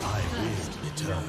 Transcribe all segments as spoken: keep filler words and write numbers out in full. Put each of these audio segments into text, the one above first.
I will return.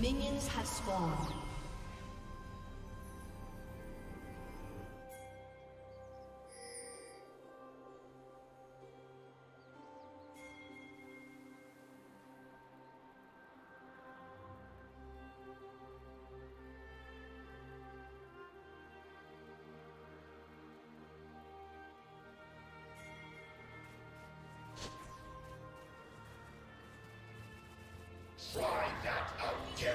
Minions have spawned. Try that again!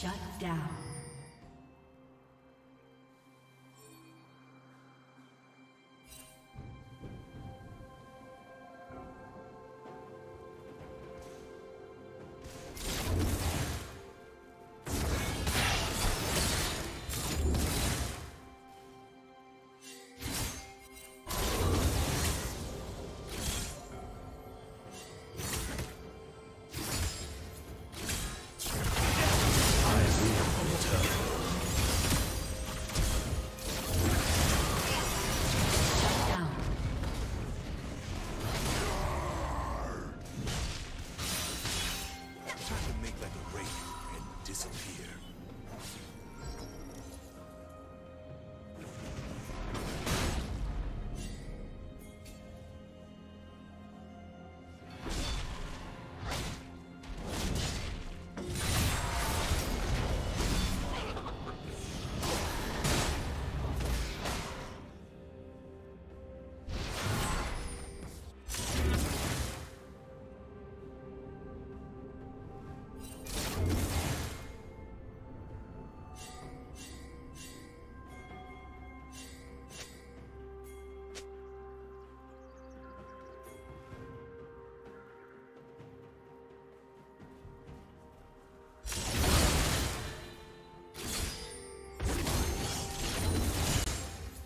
Shut down.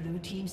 Blue team's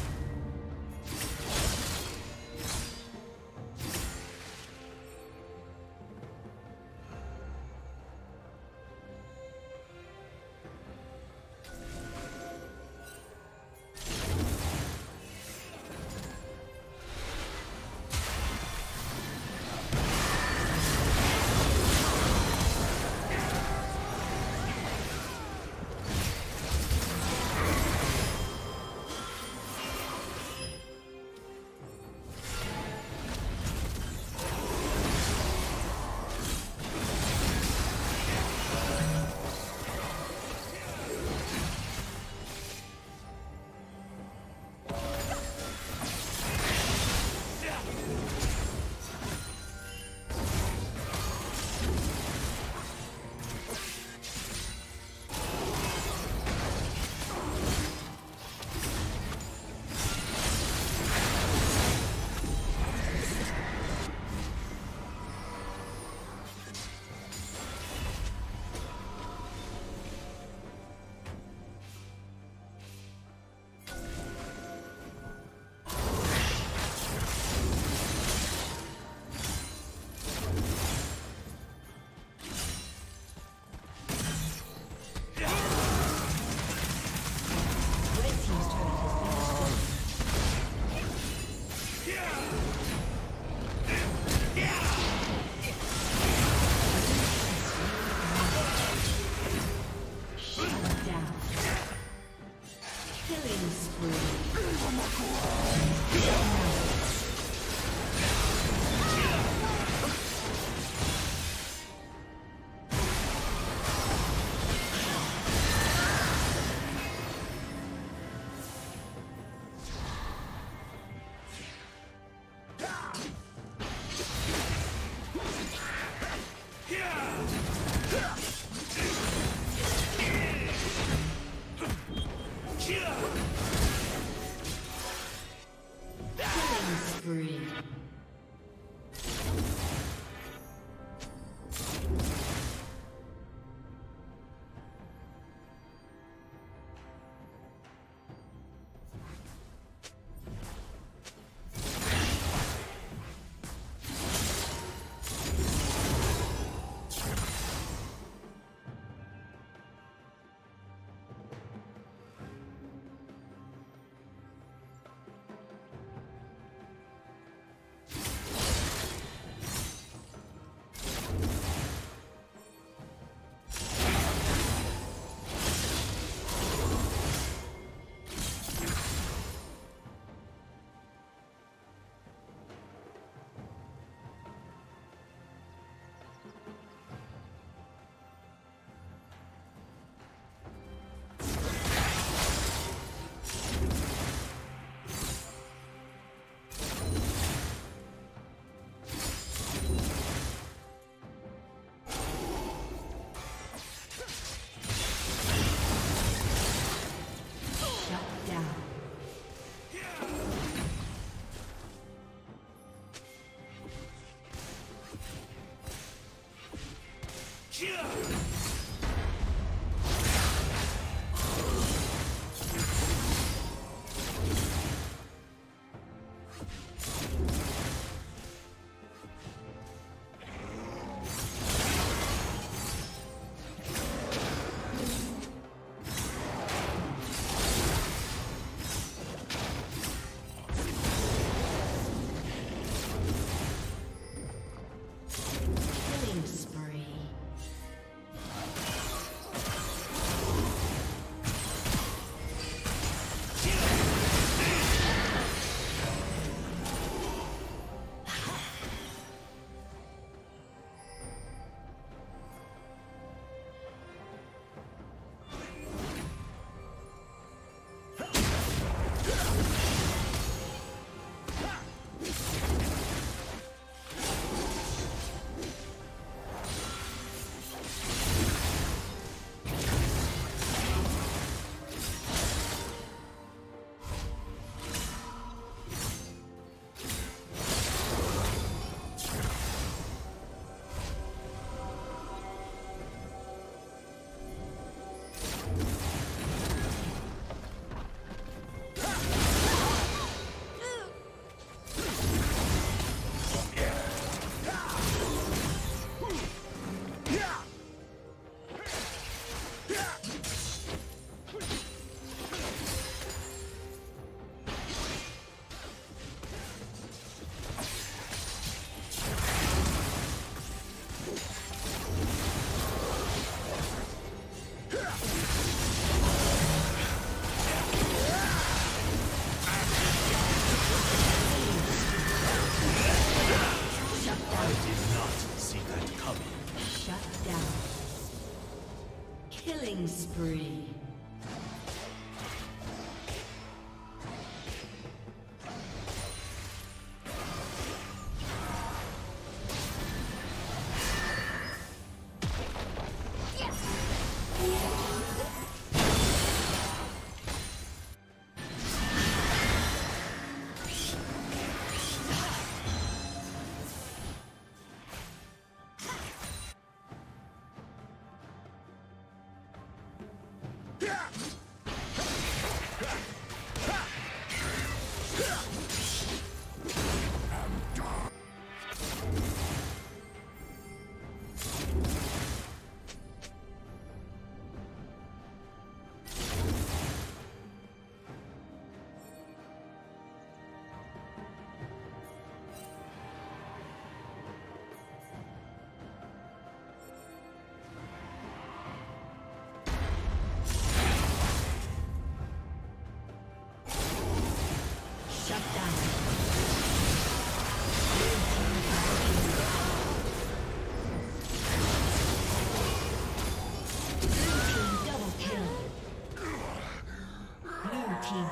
Killing spree.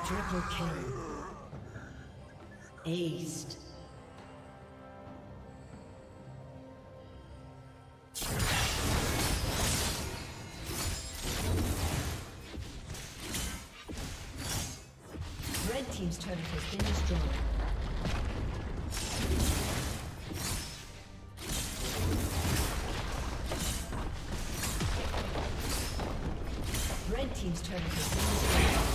Triple kill. Aced. Red team's turret has been destroyed. Red team's turret has been destroyed.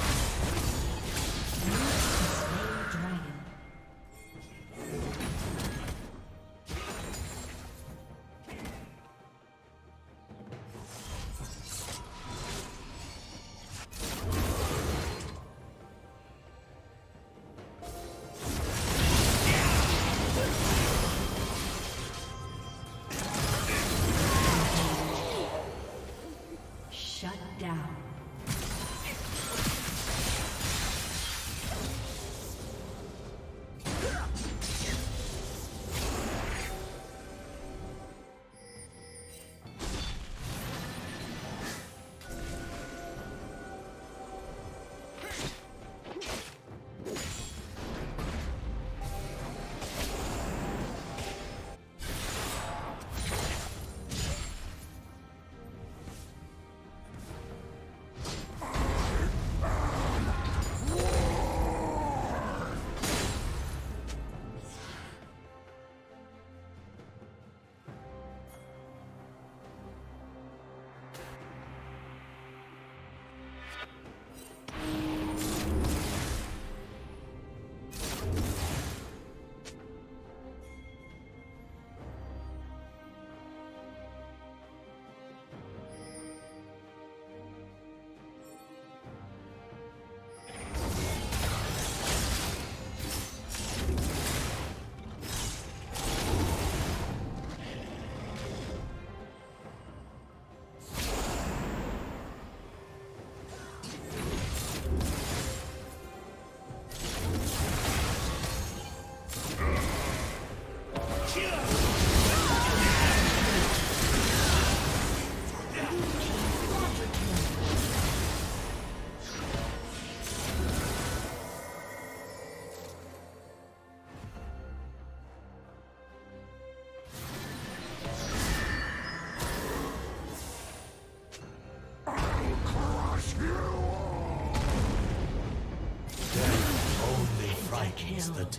The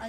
A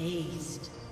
Aced.